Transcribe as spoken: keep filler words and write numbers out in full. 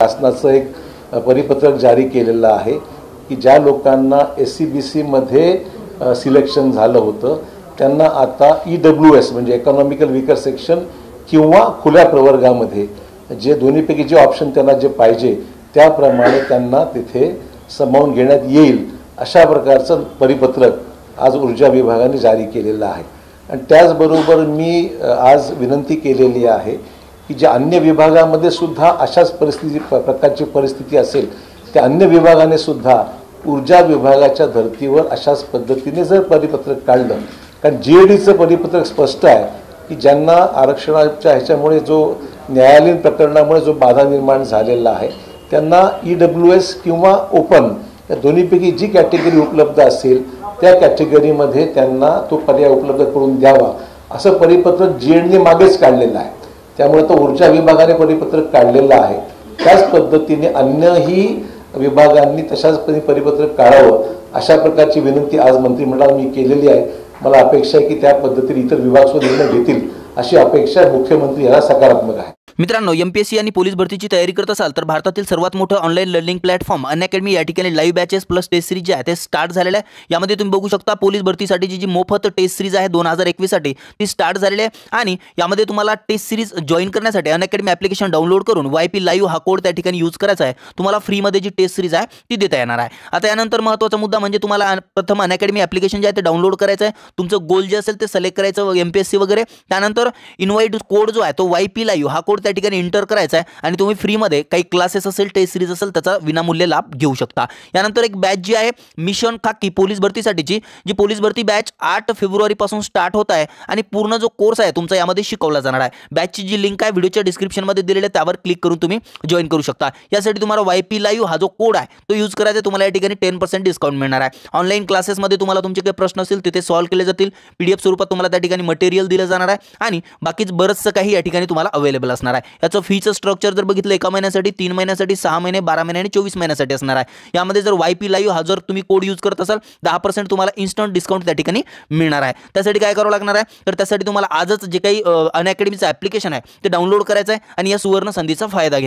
शासनाचं एक परिपत्रक जारी केलेलं आहे की ज्या लोकांना एस सी बी सीमध्ये सिलेक्शन झालं होतं त्यांना आता ई डब्ल्यू एस म्हणजे इकॉनॉमिकल विकर सेक्शन किंवा खुल्या प्रवर्गामध्ये जे दोन्हीपैकी जे ऑप्शन त्यांना जे पाहिजे त्याप्रमाणे त्यांना तिथे सामावून घेण्यात येईल अशा प्रकारचं परिपत्रक आज ऊर्जा विभागाने जारी केलेलं आहे। आणि त्याचबरोबर मी आज विनंती केलेली आहे की जे अन्य विभागामध्ये सुद्धा अशाच परिस्थिती प्रकारची परिस्थिती असेल त्या अन्य विभागाने सुद्धा ऊर्जा विभागाच्या धर्तीवर अशाच पद्धतीने जर परिपत्रक काढलं, कारण जी ई डीचं परिपत्रक स्पष्ट आहे की ज्यांना आरक्षणाच्या ह्याच्यामुळे जो न्यायालयीन प्रकरणामुळे जो बाधा निर्माण झालेला आहे त्यांना ई डब्ल्यू एस किंवा ओपन या दोन्हीपैकी जी कॅटेगरी उपलब्ध असेल त्या कॅटेगरीमध्ये त्यांना तो पर्याय उपलब्ध करून द्यावा असं परिपत्रक जी ई डीने मागेच काढलेलं आहे। त्यामुळे तो ऊर्जा विभागाने परिपत्रक काढलेलं आहे, त्याच पद्धतीने अन्यही विभागांनी तशाच परिपत्रक काढावं अशा प्रकारची विनंती आज मंत्रिमंडळाला मी केलेली आहे। मला अपेक्षा आहे की त्या पद्धतीने इतर विभागसुद्धा निर्णय घेतील अशी अपेक्षा मुख्यमंत्री यांना सकारात्मक आहे। मित्रांनो, एमपीएससी आणि पोलीस भरतीची तयारी करत असाल तर भारतातील सर्वात मोठं ऑनलाईन लर्निंग प्लॅटफॉर्म अनअकॅडमी या ठिकाणी live batches plus test series जे आहे ते स्टार्ट झालेले आहे। यामध्ये तुम्ही बघू शकता पोलीस भरतीसाठी जी जी मोफत टेस्ट सीरीज आहे दोन हजार एकवीस साठी ती स्टार्ट झालेली आहे आणि यामध्ये तुम्हाला टेस्ट सीरीज जॉईन करण्यासाठी अनअकॅडमी ॲप्लिकेशन डाउनलोड करून वायपी लाईव्ह हा कोड त्या ठिकाणी यूज करायचा आहे, तुम्हाला फ्रीमध्ये जी टेस्ट सीरीज आहे ती देता येणार आहे। आता यानंतर महत्त्वाचा मुद्दा म्हणजे तुम्हाला प्रथम अनअकॅडमी ॲप्लिकेशन जे आहे ते डाउनलोड करायचं आहे, तुमचं गोल जे असेल ते सिलेक्ट करायचं एमपीएससी वगैरे, त्यानंतर इन्व्हाइट कोड जो आहे तो वायपी लाईव्ह हा कोड त्या ठिकाणी एंटर करायचा आहे आणि तुम्ही फ्री मध्ये काही क्लासेस असेल टेस्ट सीरीज असेल त्याचा विनामूल्य लाभ घेऊ शकता। यानंतर एक बॅच जी आहे मिशन खाकी पोलीस भरतीसाठीची, जी पोलीस भरती बॅच आठ फेब्रुवारी पासून स्टार्ट होत आहे आणि पूर्ण जो कोर्स आहे तुमचा यामध्ये शिकवला जाणार आहे। बॅचची जी लिंक आहे व्हिडिओच्या डिस्क्रिप्शन मध्ये दिलेली आहे त्यावर क्लिक करून तुम्ही जॉईन करू शकता। यासाठी तुम्हाला वायपी लाईव्ह हा जो कोड आहे तो यूज करायचा, तुम्हाला या ठिकाणी टेन पर्सेंट डिस्काउंट मिळणार आहे। ऑनलाईन क्लासेस मध्ये तुम्हाला तुमचे काही प्रश्न असतील तिथे सॉल्व्ह केले जातील, पीडीएफ स्वरूपात तुम्हाला त्या ठिकाणी मटेरियल दिलं जाणार आहे आणि बाकीच बरंचसं काही या ठिकाणी तुम्हाला अवेलेबल असणार आहे। याचं फीचं स्ट्रक्चर जर बघितलं एका महिन्यासाठी, तीन महिन्यासाठी, सहा महिने, बारा महिने आणि चोवीस महिन्यासाठी असणार आहे। यामध्ये जर वायपी लाईव्ह हा जर तुम्ही कोड यूज करत असाल दहा पर्सेंट तुम्हाला इन्स्टंट डिस्काउंट त्या ठिकाणी मिळणार आहे। त्यासाठी काय करावं लागणार आहे तर त्यासाठी तुम्हाला आजच जे काही अनअकॅडमीचं ॲप्लिकेशन आहे ते डाउनलोड करायचं आहे आणि या सुवर्ण संधीचा फायदा घ्यायचा आहे।